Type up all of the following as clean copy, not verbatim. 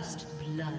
First blood.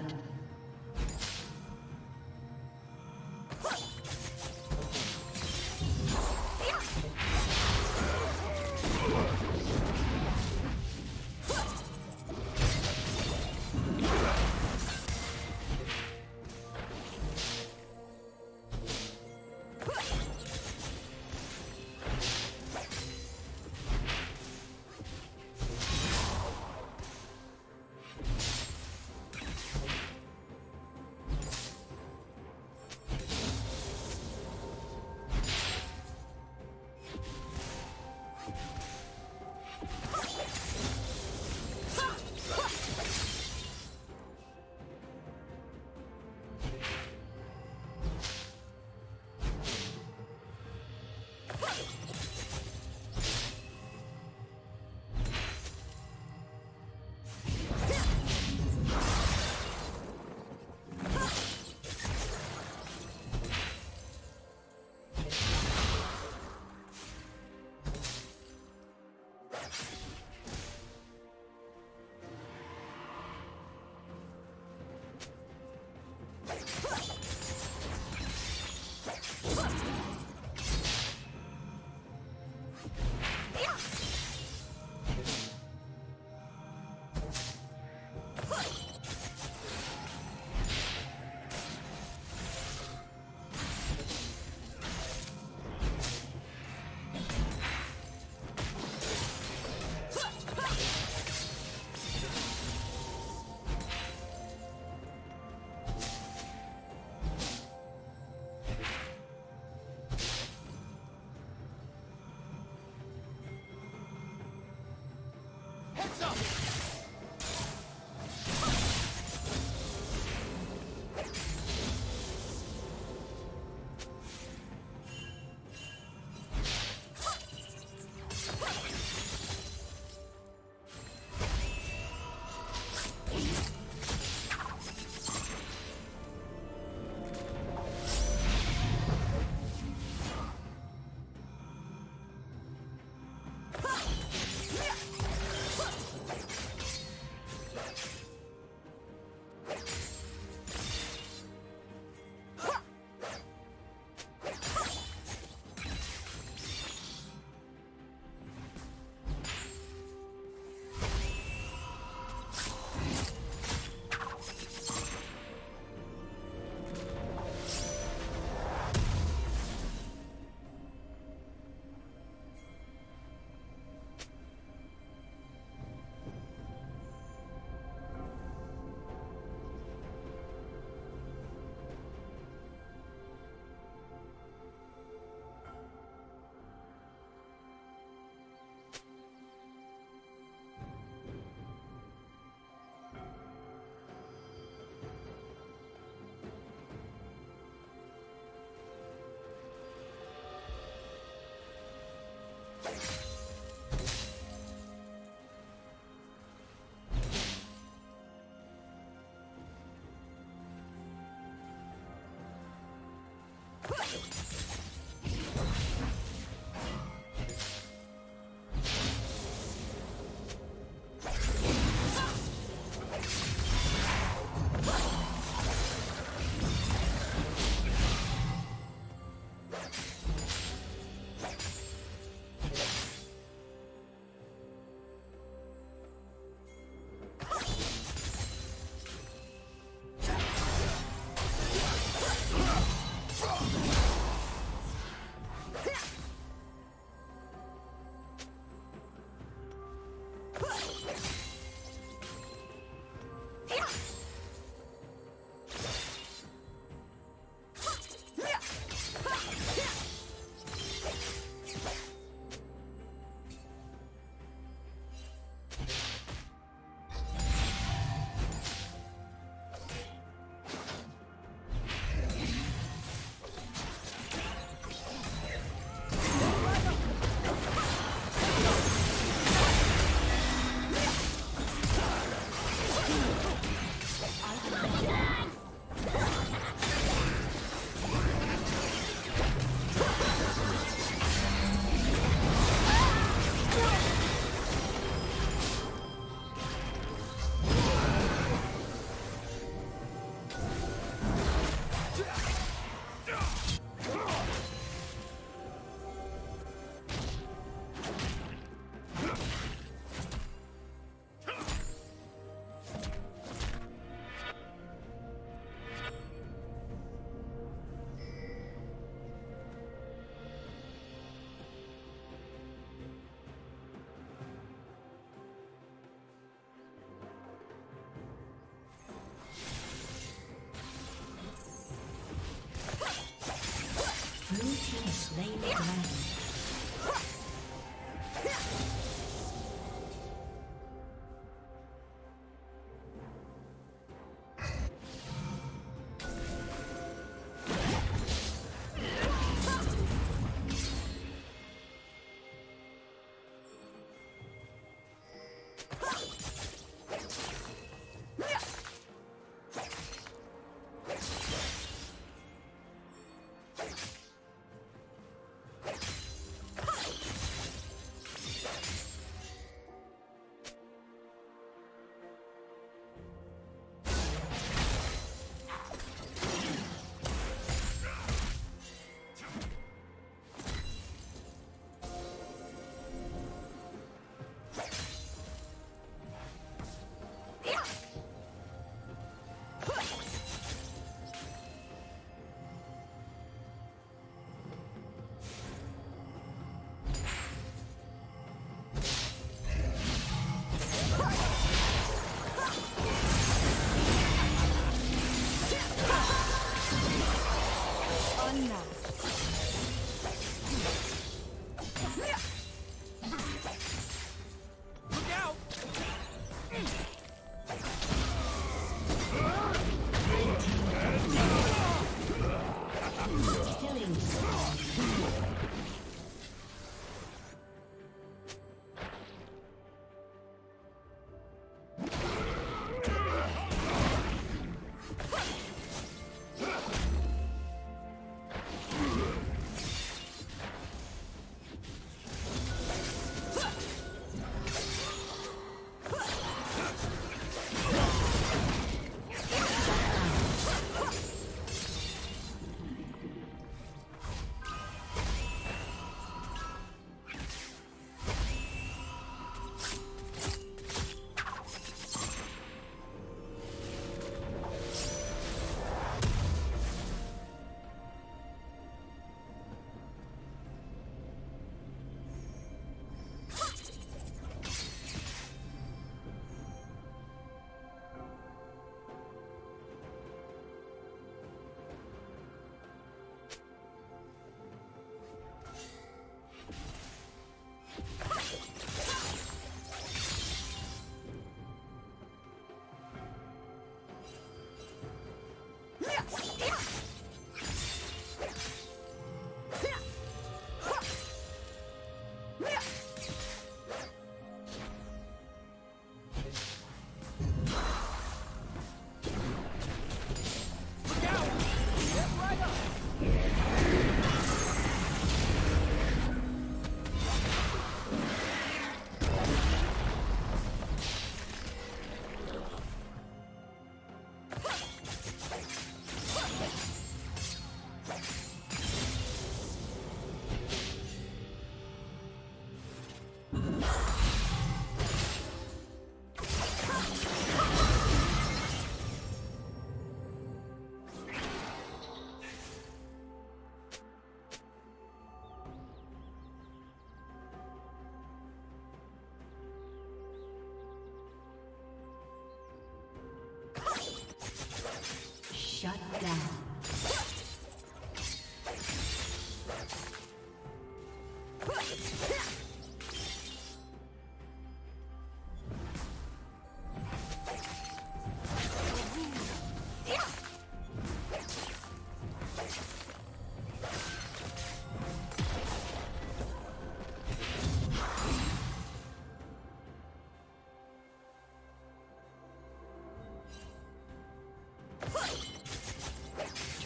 Shut down.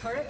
Turret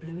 Blue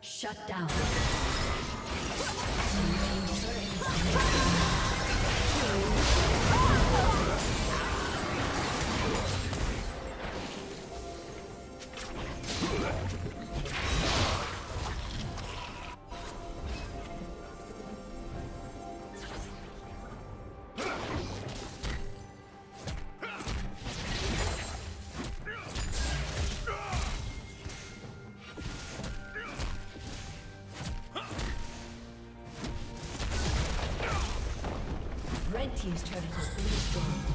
Shut down. Team's turret has been destroyed.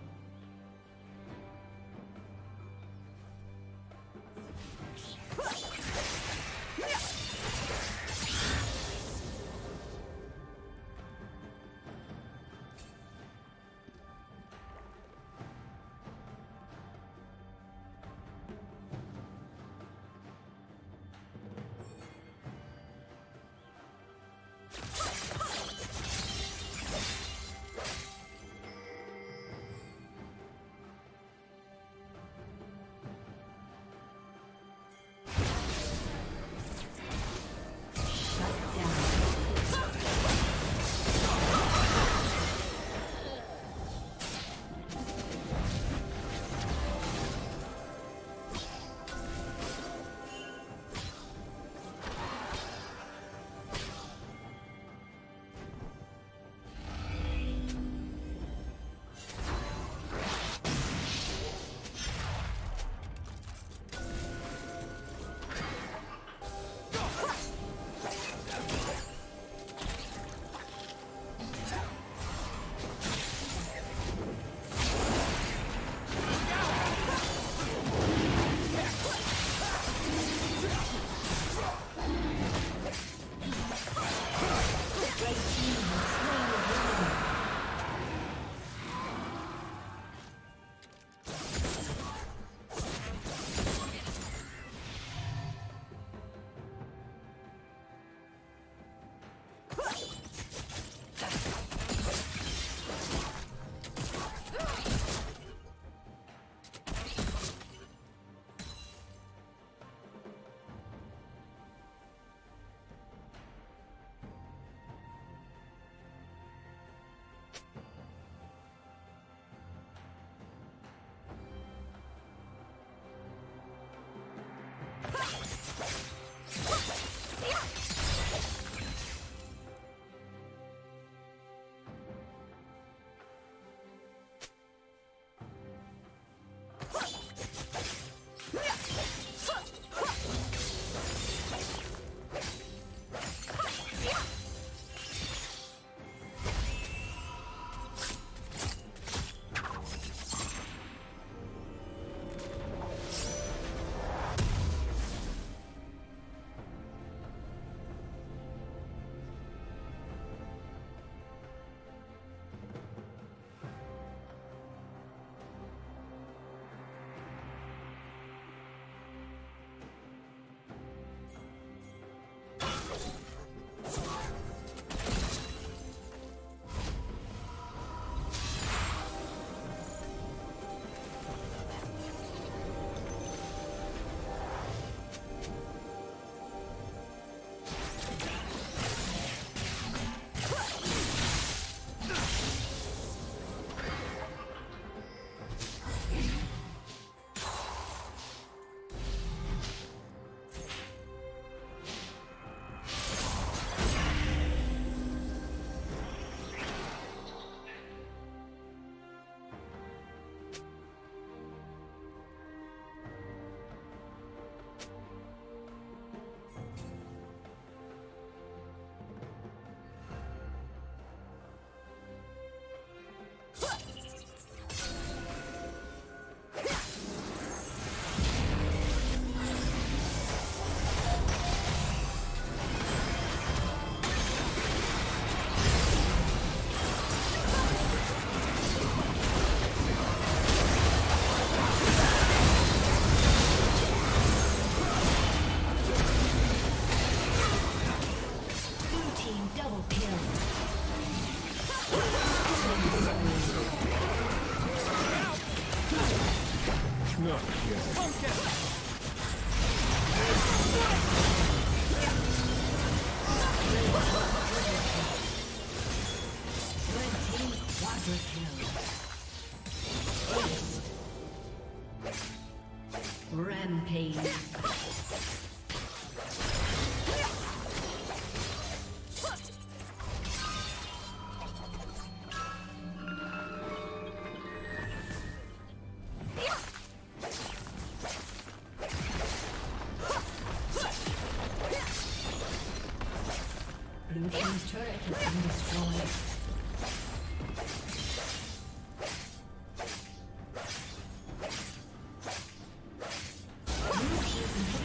Blue team's turret has been destroyed. Blue team has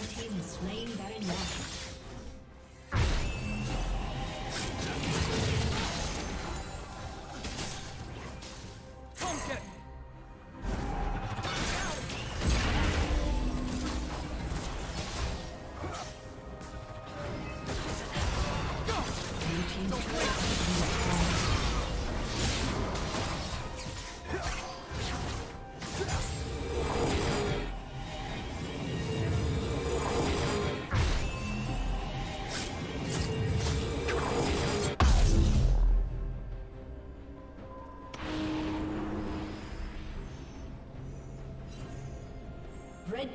Red team is slain Baron Nashor. Red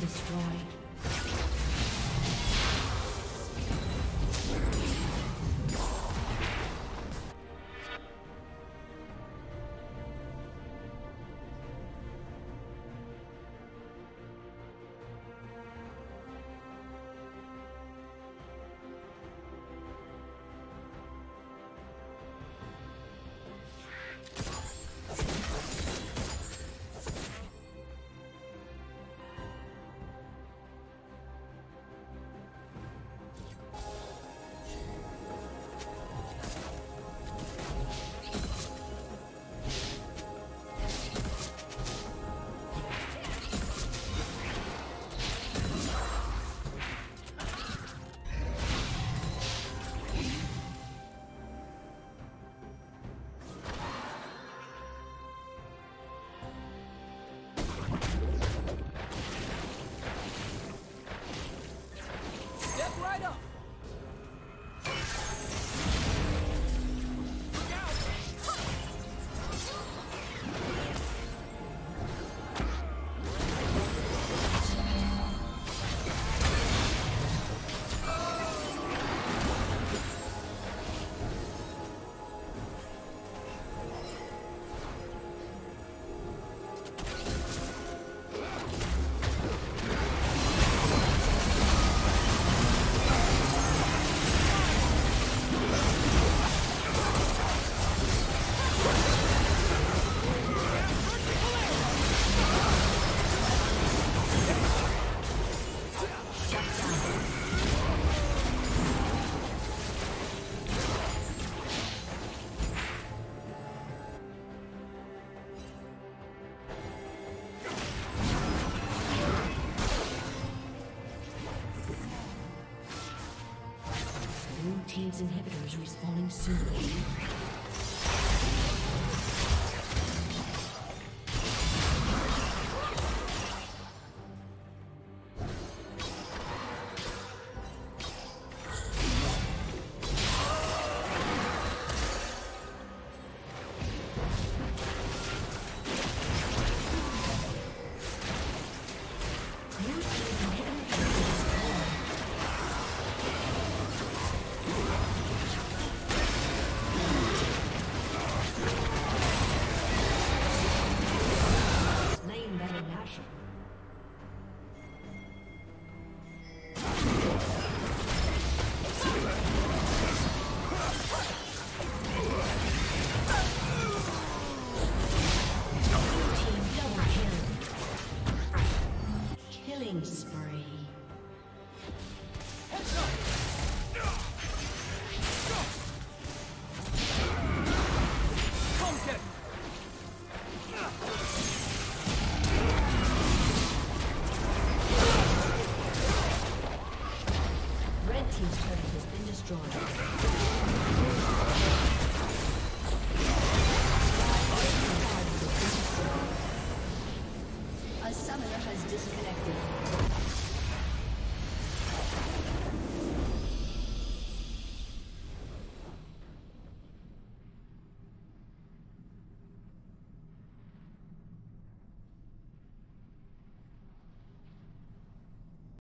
Destroyed. defense inhibitor is respawning soon.